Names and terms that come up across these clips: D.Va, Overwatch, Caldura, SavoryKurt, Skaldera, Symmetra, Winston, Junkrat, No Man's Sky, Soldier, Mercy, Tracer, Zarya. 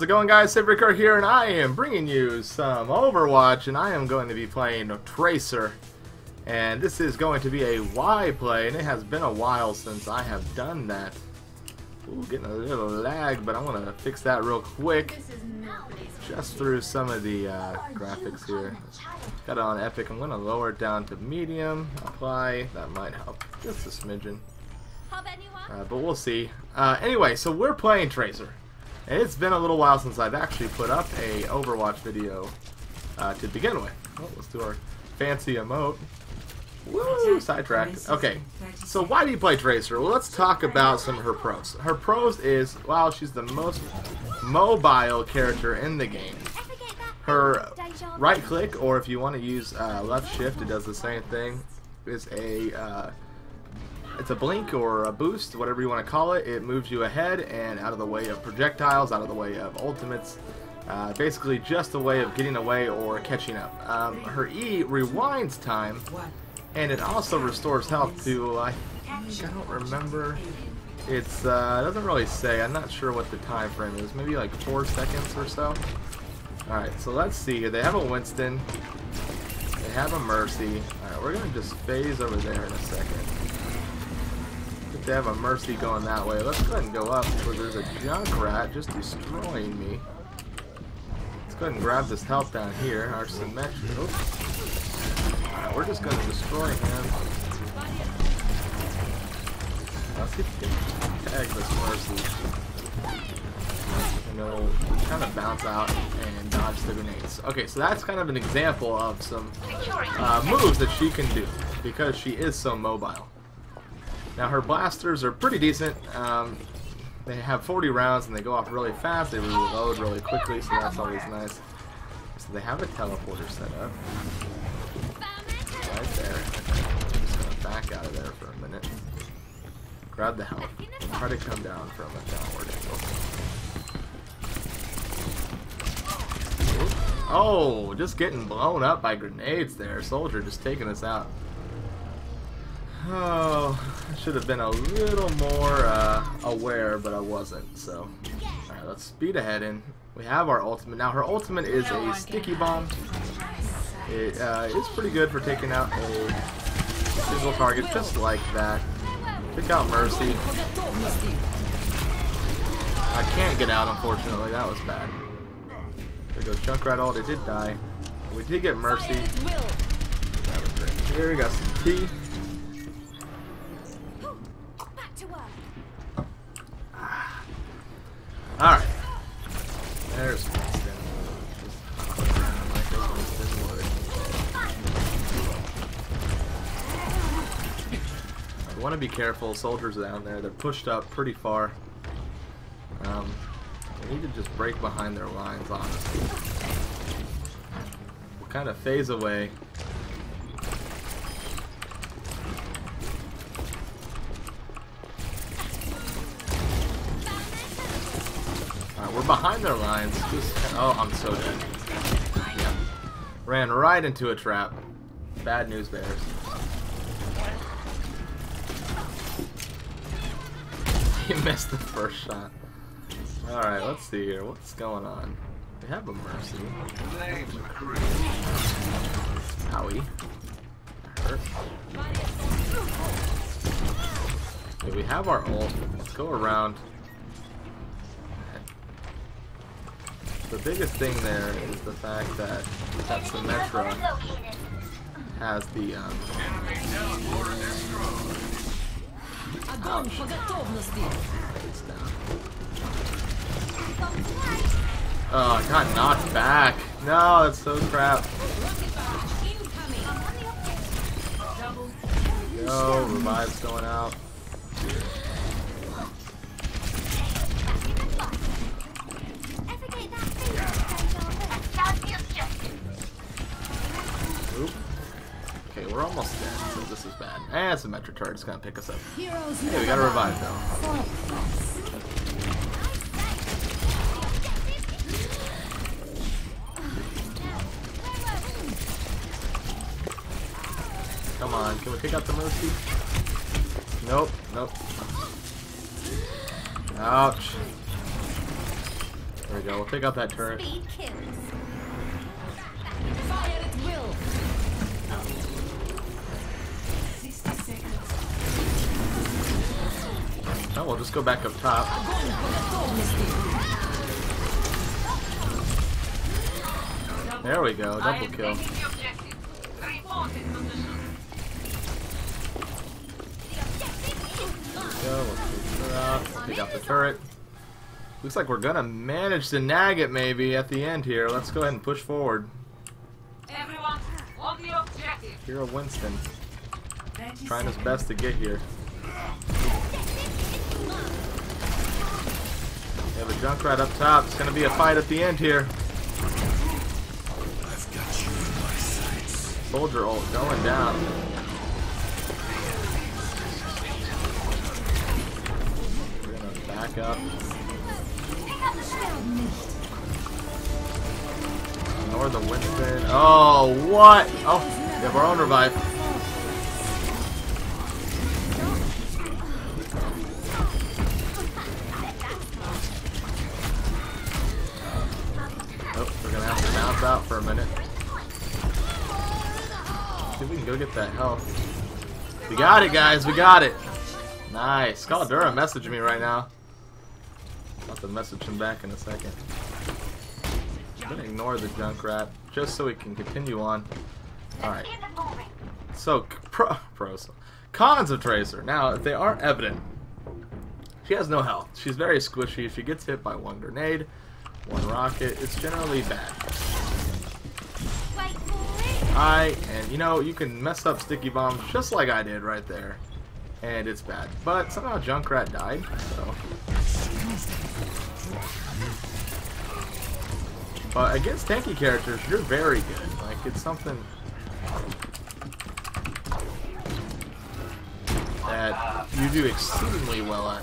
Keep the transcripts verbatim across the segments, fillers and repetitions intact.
How's it going, guys? SavoryKurt here, and I am bringing you some Overwatch, and I am going to be playing Tracer, and this is going to be a Y play, and it has been a while since I have done that. Ooh, getting a little lag, but I'm going to fix that real quick, just through some of the uh, graphics here. Got it on Epic. I'm going to lower it down to medium, apply, that might help, just a smidgen, uh, but we'll see. Uh, anyway, so we're playing Tracer. And it's been a little while since I've actually put up a Overwatch video uh, to begin with. Oh, let's do our fancy emote. Woo! Sidetracked. Okay, so why do you play Tracer? Well, let's talk about some of her pros. Her pros is, wow, she's the most mobile character in the game. Her right click, or if you want to use uh, left shift, it does the same thing, is a... Uh, It's a blink or a boost, whatever you want to call it. It moves you ahead and out of the way of projectiles, out of the way of ultimates. Uh, basically just a way of getting away or catching up. Um, her E rewinds time, and it also restores health to, uh, I don't remember, it's, uh, it doesn't really say. I'm not sure what the time frame is, maybe like four seconds or so. Alright, so let's see. They have a Winston, they have a Mercy. Alright, we're going to just phase over there in a second. They have a Mercy going that way. Let's go ahead and go up where there's a Junkrat just destroying me. Let's go ahead and grab this health down here. Our Symmetra. Alright, we're just going to destroy him. Let's see if we can tag this Mercy. And it'll kind of bounce out and dodge the grenades. Okay, so that's kind of an example of some uh, moves that she can do because she is so mobile. Now her blasters are pretty decent. Um, they have forty rounds and they go off really fast. They reload really quickly, so that's always nice. So they have a teleporter set up. Right there. I'm just going to back out of there for a minute. Grab the health and try to come down from a downward angle. Oh, just getting blown up by grenades there. Soldier just taking us out. Oh, I should have been a little more uh, aware, but I wasn't, so. Alright, let's speed ahead in. We have our ultimate. Now, her ultimate is a sticky bomb. It uh, is pretty good for taking out a single target, just like that. Pick out Mercy. I can't get out, unfortunately. That was bad. There goes Junkrat ult. It did die. We did get Mercy. That was great. Here we got some tea. Alright. There's Winston. I want to be careful. Soldiers are down there. They're pushed up pretty far. Um, we need to just break behind their lines, honestly. We'll kind of phase away. We're behind their lines. Just, oh, I'm so dead. Yeah. Ran right into a trap. Bad news bears. He missed the first shot. Alright, let's see here. What's going on? They have a Mercy. Owie. Hurt. Okay, we have our ult. Let's go around. The biggest thing there is the fact that that Symmetra has the um, it's down. Oh, I got knocked back. No, that's so crap. Yo, revive's going out. We're almost dead, so this is bad. Eh, it's a Metro turret. It's gonna pick us up. Hey, we gotta revive though. Come on, can we take out the Mercy? Nope, nope. Ouch. There we go. We'll take out that turret. Speed kills. Fire at will. sixty seconds. Oh, we'll just go back up top. There we go. Double kill. Go. We'll take her off. Take out the turret. Looks like we're gonna manage to nag it maybe at the end here. Let's go ahead and push forward. Everyone, on the objective. Hero Winston. Trying his best to get here. We have a Junkrat up top. It's gonna be a fight at the end here. I've got you in my sights. Soldier ult going down. We're gonna back up. Ignore the Winston. Oh, what? Oh, we have our own revive. Oh, we're gonna have to bounce out for a minute. Let's see if we can go get that health. We got it, guys. We got it. Nice. Caldura messaged me right now. I'll have to message him back in a second. I'm gonna ignore the Junkrat just so we can continue on. Alright. So, pro, pro, so, cons of Tracer. Now, if they aren't evident, she has no health. She's very squishy. If she gets hit by one grenade, one rocket, it's generally bad. I, and you know, you can mess up sticky bombs just like I did right there, and it's bad. But somehow Junkrat died, so. But against tanky characters, you're very good. Like, it's something that you do exceedingly well at.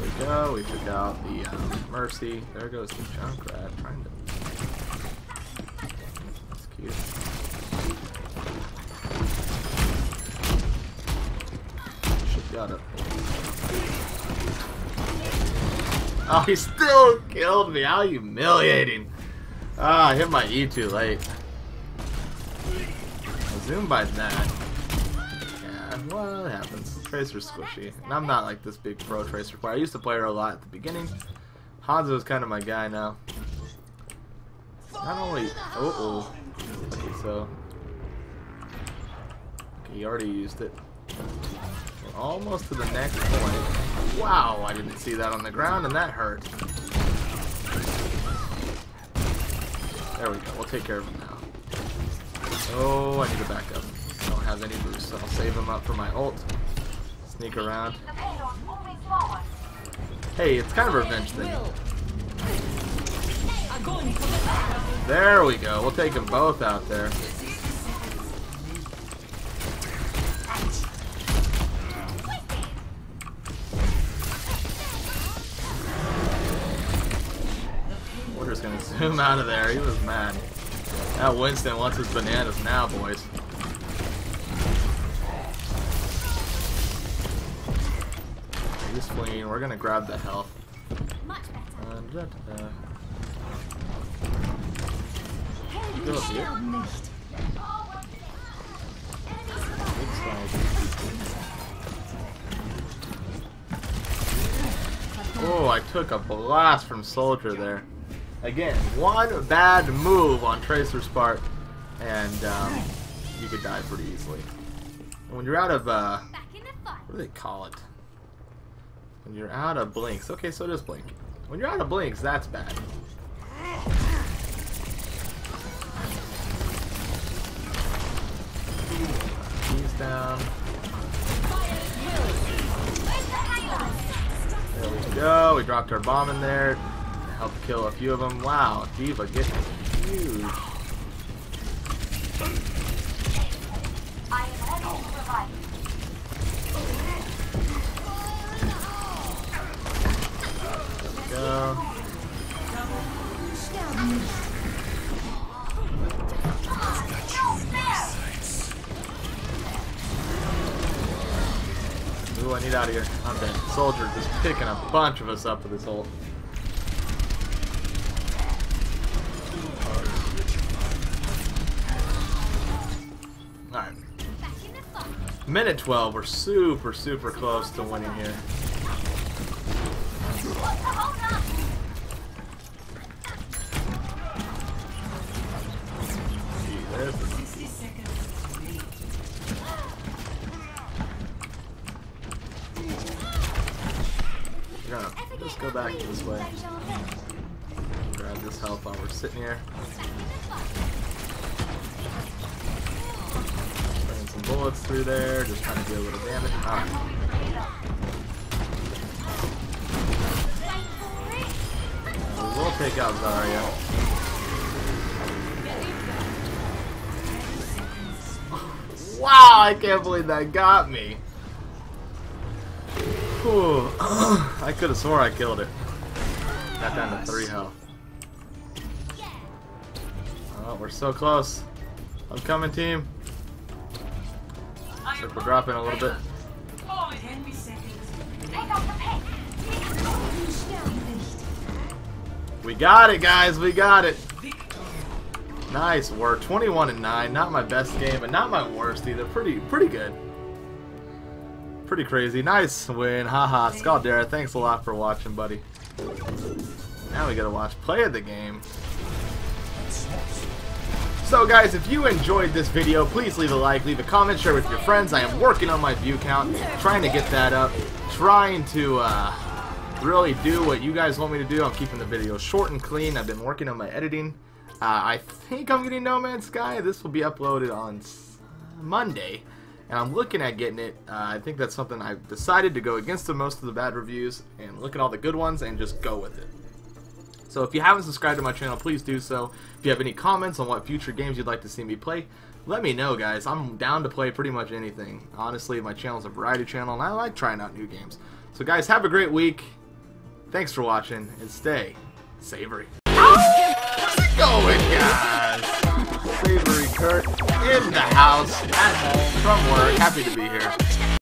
There we go. We took out the uh, Mercy. There goes the Junkrat trying to. That's cute. Got it. Oh, he still killed me. How humiliating. Ah, I hit my E too late. I zoomed by that. Yeah, well, it happens. Tracer's squishy. And I'm not like this big pro Tracer player. I used to play her a lot at the beginning. Hanzo's kind of my guy now. Not only. Uh-oh. Okay, so. Okay, he already used it. Almost to the next point. Wow, I didn't see that on the ground, and that hurt. There we go. We'll take care of him now. Oh, I need to back up. I don't have any boost, so I'll save him up for my ult. Sneak around. Hey, it's kind of a revenge thing. There we go. We'll take them both out there. Gonna zoom out of there. He was mad. That Winston wants his bananas now, boys. He's fleeing. We're gonna grab the health. Oh, I took a blast from Soldier there. Again, one bad move on Tracer's part, and um, you could die pretty easily. And when you're out of, uh, what do they call it? When you're out of blinks. Okay, so it is blink. When you're out of blinks, that's bad. He's down. There we go. We dropped our bomb in there. Help kill a few of them. Wow, D.Va getting huge. There we go. Ooh, I I need out of here. I'm dead. Soldier just picking a bunch of us up with his ult. Alright. Minute twelve, we're super, super close to winning here. Let's go back this way. Grab this health while we're sitting here. Bring some bullets through there, just trying to do a little damage. Alright. We'll take out Zarya. Wow, I can't believe that got me. Whew. I could have sworn I killed her. Got down to three health. Oh, we're so close. I'm coming, team. Except we're dropping a little bit. We got it, guys. We got it. Nice work. twenty-one and nine. Not my best game, but not my worst either. Pretty, pretty good. Pretty crazy. Nice win. Haha. Skaldera, thanks a lot for watching, buddy. Now we gotta watch play of the game. So guys, if you enjoyed this video, please leave a like, leave a comment, share with your friends. I am working on my view count, trying to get that up, trying to uh, really do what you guys want me to do. I'm keeping the video short and clean. I've been working on my editing. Uh, I think I'm getting No Man's Sky. This will be uploaded on Monday, and I'm looking at getting it. Uh, I think that's something I've decided to go against the most of the bad reviews and look at all the good ones and just go with it. So if you haven't subscribed to my channel, please do so. If you have any comments on what future games you'd like to see me play, let me know, guys. I'm down to play pretty much anything. Honestly, my channel's a variety channel, and I like trying out new games. So guys, have a great week. Thanks for watching, and stay savory. Going, guys. SavoryKurt in the house, at home, from work. Happy to be here.